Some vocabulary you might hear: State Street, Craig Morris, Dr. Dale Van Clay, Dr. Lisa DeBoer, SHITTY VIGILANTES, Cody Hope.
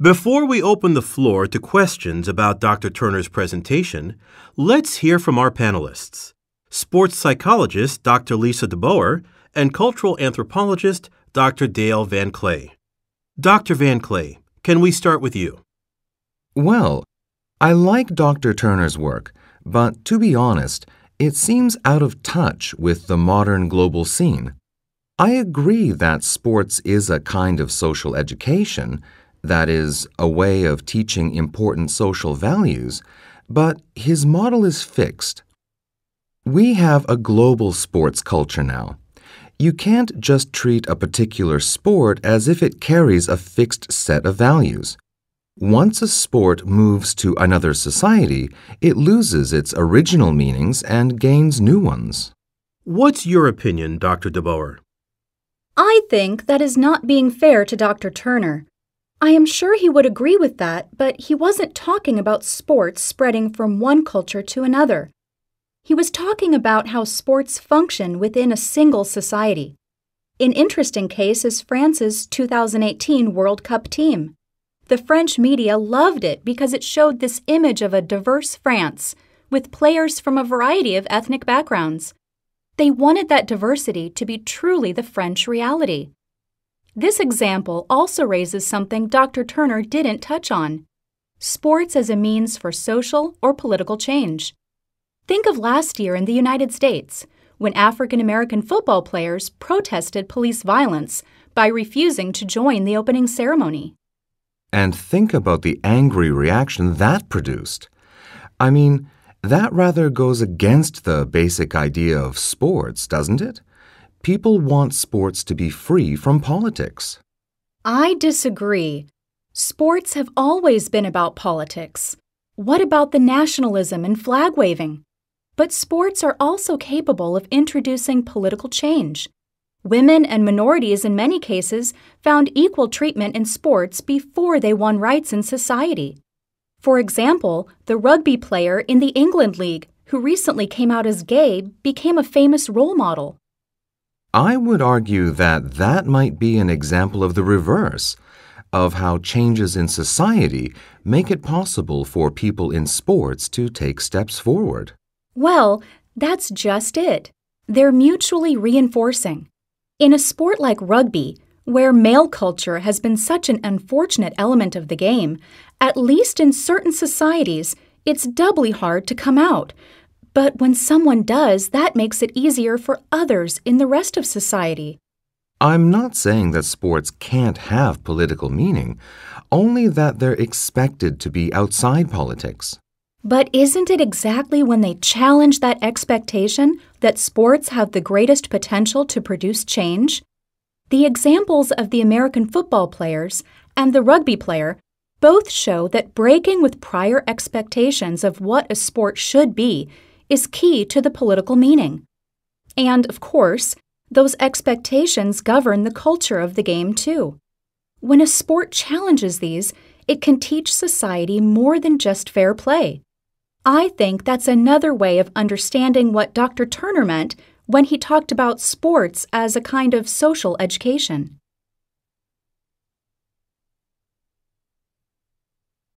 Before we open the floor to questions about Dr. Turner's presentation, let's hear from our panelists, sports psychologist Dr. Lisa DeBoer and cultural anthropologist Dr. Dale Van Clay. Dr. Van Clay, can we start with you? Well, I like Dr. Turner's work, but to be honest, it seems out of touch with the modern global scene. I agree that sports is a kind of social education, that is, a way of teaching important social values, but his model is fixed. We have a global sports culture now. You can't just treat a particular sport as if it carries a fixed set of values. Once a sport moves to another society, it loses its original meanings and gains new ones. What's your opinion, Dr. DeBoer? I think that is not being fair to Dr. Turner. I am sure he would agree with that, but he wasn't talking about sports spreading from one culture to another. He was talking about how sports function within a single society. An interesting case is France's 2018 World Cup team. The French media loved it because it showed this image of a diverse France with players from a variety of ethnic backgrounds. They wanted that diversity to be truly the French reality. This example also raises something Dr. Turner didn't touch on: sports as a means for social or political change. Think of last year in the United States, when African American football players protested police violence by refusing to join the opening ceremony. And think about the angry reaction that produced. I mean, that rather goes against the basic idea of sports, doesn't it? People want sports to be free from politics. I disagree. Sports have always been about politics. What about the nationalism and flag waving? But sports are also capable of introducing political change. Women and minorities in many cases found equal treatment in sports before they won rights in society. For example, the rugby player in the England League who recently came out as gay became a famous role model. I would argue that that might be an example of the reverse, of how changes in society make it possible for people in sports to take steps forward. Well, that's just it. They're mutually reinforcing. In a sport like rugby, where male culture has been such an unfortunate element of the game, at least in certain societies, it's doubly hard to come out. But when someone does, that makes it easier for others in the rest of society. I'm not saying that sports can't have political meaning, only that they're expected to be outside politics. But isn't it exactly when they challenge that expectation that sports have the greatest potential to produce change? The examples of the American football players and the rugby player both show that breaking with prior expectations of what a sport should be is key to the political meaning. And, of course, those expectations govern the culture of the game, too. When a sport challenges these, it can teach society more than just fair play. I think that's another way of understanding what Dr. Turner meant when he talked about sports as a kind of social education.